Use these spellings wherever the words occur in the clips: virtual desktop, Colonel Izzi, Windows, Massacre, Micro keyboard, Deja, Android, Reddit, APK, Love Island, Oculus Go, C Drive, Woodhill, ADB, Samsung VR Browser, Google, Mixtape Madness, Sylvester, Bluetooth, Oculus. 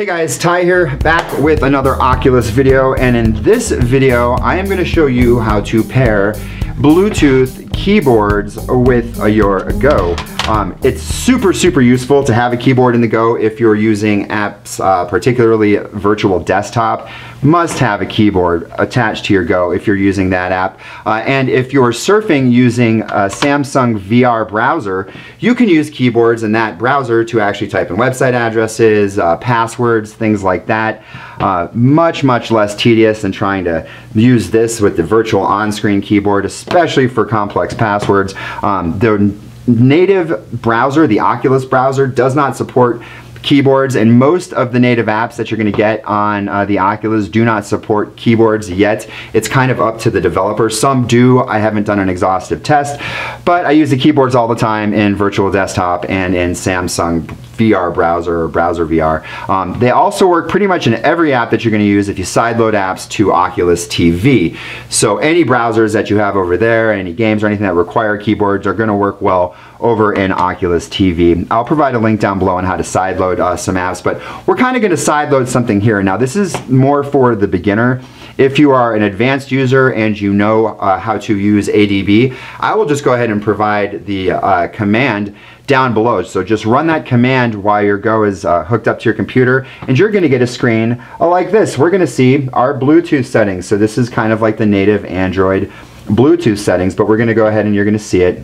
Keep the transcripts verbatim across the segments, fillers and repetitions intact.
Hey guys, Ty here, back with another Oculus video, and in this video I am going to show you how to pair Bluetooth keyboards with your Go. Um, it's super, super useful to have a keyboard in the Go if you're using apps, uh, particularly virtual desktop. Must have a keyboard attached to your Go if you're using that app. Uh, and if you're surfing using a Samsung V R browser, you can use keyboards in that browser to actually type in website addresses, uh, passwords, things like that. Uh, much, much less tedious than trying to use this with the virtual on-screen keyboard, especially for complex passwords. Um, the native browser, the Oculus browser, does not support keyboards, and most of the native apps that you're going to get on uh, the Oculus do not support keyboards yet. It's kind of up to the developer. Some do. I haven't done an exhaustive test, but I use the keyboards all the time in virtual desktop and in Samsung V R browser or browser V R. Um, they also work pretty much in every app that you're going to use if you sideload apps to Oculus T V. So any browsers that you have over there, any games or anything that require keyboards are going to work well over in Oculus T V. I'll provide a link down below on how to sideload uh, some apps, but we're kind of going to sideload something here. Now this is more for the beginner. If you are an advanced user and you know uh, how to use A D B, I will just go ahead and provide the uh, command down below. So just run that command while your Go is uh, hooked up to your computer, and you're going to get a screen like this. We're going to see our Bluetooth settings. So this is kind of like the native Android Bluetooth settings, but we're going to go ahead and you're going to see it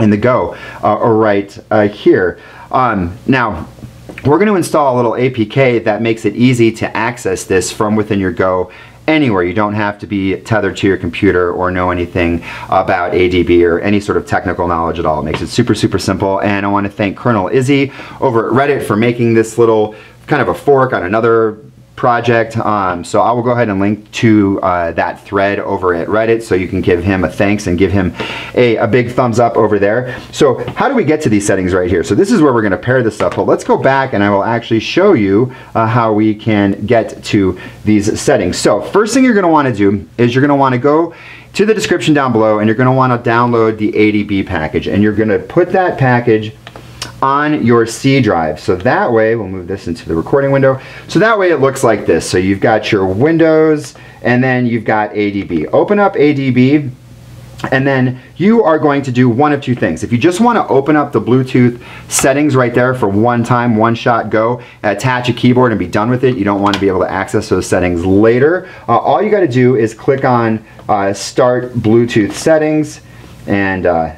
in the Go uh, right uh, here. Um, now, we're going to install a little A P K that makes it easy to access this from within your Go anywhere. You don't have to be tethered to your computer or know anything about A D B or any sort of technical knowledge at all. It makes it super, super simple. And I want to thank Colonel Izzi over at Reddit for making this little kind of a fork on another project. Um, so I will go ahead and link to uh, that thread over at Reddit, so you can give him a thanks and give him a, a big thumbs up over there. So how do we get to these settings right here? So this is where we're going to pair this up. Well, let's go back and I will actually show you uh, how we can get to these settings. So first thing you're going to want to do is you're going to want to go to the description down below, and you're going to want to download the A D B package, and you're going to put that package on your C drive. So that way, we'll move this into the recording window. So that way it looks like this. So you've got your Windows, and then you've got A D B. Open up A D B, and then you are going to do one of two things. If you just want to open up the Bluetooth settings right there for one time, one shot Go, attach a keyboard and be done with it. You don't want to be able to access those settings later. Uh, all you got to do is click on uh, Start Bluetooth Settings, and uh,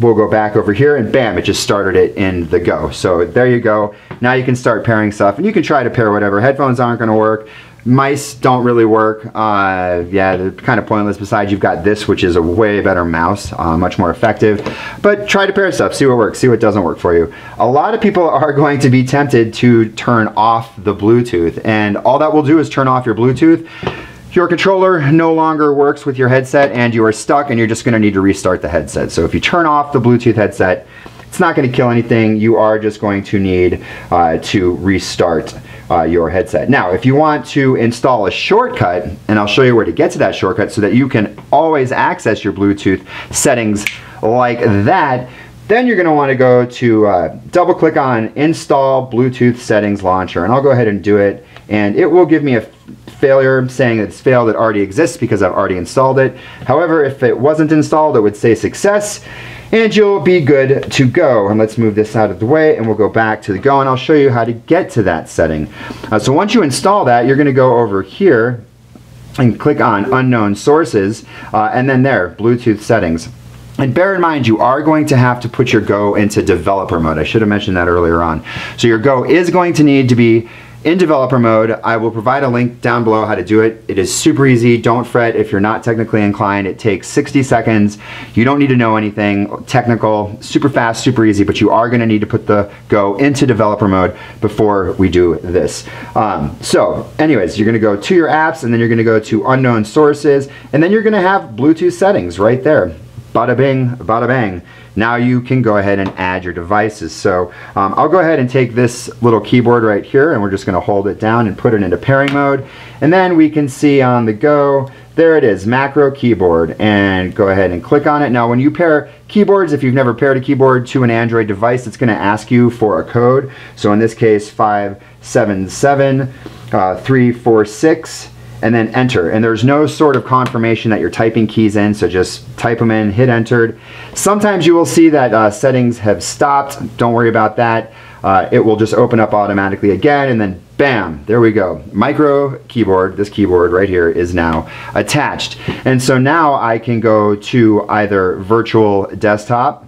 we'll go back over here, and bam, it just started it in the Go. So there you go. Now you can start pairing stuff, and you can try to pair whatever. Headphones aren't going to work. Mice don't really work. Uh, yeah, they're kind of pointless. Besides, you've got this, which is a way better mouse, uh, much more effective. But try to pair stuff, see what works, see what doesn't work for you. A lot of people are going to be tempted to turn off the Bluetooth, and all that will do is turn off your Bluetooth. Your controller no longer works with your headset, and you are stuck, and you're just going to need to restart the headset. So if you turn off the Bluetooth headset, it's not going to kill anything. You are just going to need uh, to restart uh, your headset. Now, if you want to install a shortcut, and I'll show you where to get to that shortcut so that you can always access your Bluetooth settings like that, then you're going to want to go to uh, double click on Install Bluetooth Settings Launcher, and I'll go ahead and do it, and it will give me a failure saying that it's failed. It already exists because I've already installed it. However, if it wasn't installed, it would say success, and you'll be good to go. And let's move this out of the way, and we'll go back to the Go, and I'll show you how to get to that setting. Uh, so once you install that, you're going to go over here and click on Unknown Sources, uh, and then there, Bluetooth Settings. And bear in mind, you are going to have to put your Go into developer mode. I should have mentioned that earlier on. So your Go is going to need to be in developer mode. I will provide a link down below how to do it. It is super easy. Don't fret if you're not technically inclined. It takes sixty seconds. You don't need to know anything technical. Super fast, super easy, but you are going to need to put the Go into developer mode before we do this. Um, so anyways, you're going to go to your apps, and then you're going to go to unknown sources, and then you're going to have Bluetooth settings right there. Bada bing, bada bang. now you can go ahead and add your devices. So um, I'll go ahead and take this little keyboard right here, and we're just going to hold it down and put it into pairing mode, and then we can see on the go, there it is, Micro Keyboard, and go ahead and click on it. Now when you pair keyboards, if you've never paired a keyboard to an Android device, it's going to ask you for a code. So in this case, five seven seven three four six, and then enter. And there's no sort of confirmation that you're typing keys in, so just type them in, hit entered. Sometimes you will see that uh, settings have stopped. Don't worry about that. Uh, it will just open up automatically again, and then bam, there we go. Micro Keyboard, this keyboard right here, is now attached. And so now I can go to either virtual desktop,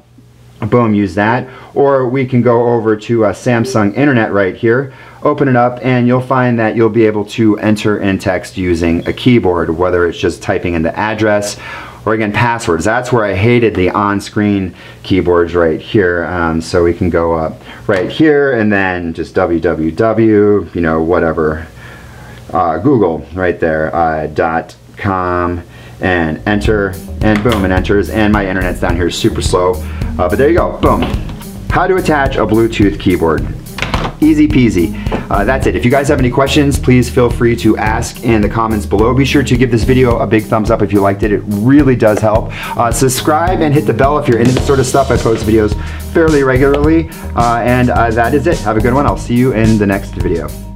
boom, use that, or we can go over to uh, Samsung Internet right here, open it up, and you'll find that you'll be able to enter in text using a keyboard, whether it's just typing in the address, or again, passwords. That's where I hated the on-screen keyboards right here. Um, so we can go up right here and then just www, you know, whatever, uh, Google right there, uh, dot com, and enter, and boom, it enters. And my internet's down here is super slow, uh, but there you go, boom. How to attach a Bluetooth keyboard. Easy peasy. Uh, that's it. If you guys have any questions, please feel free to ask in the comments below. Be sure to give this video a big thumbs up if you liked it. It really does help. Uh, subscribe and hit the bell if you're into this sort of stuff. I post videos fairly regularly. Uh, and uh, that is it. Have a good one. I'll see you in the next video.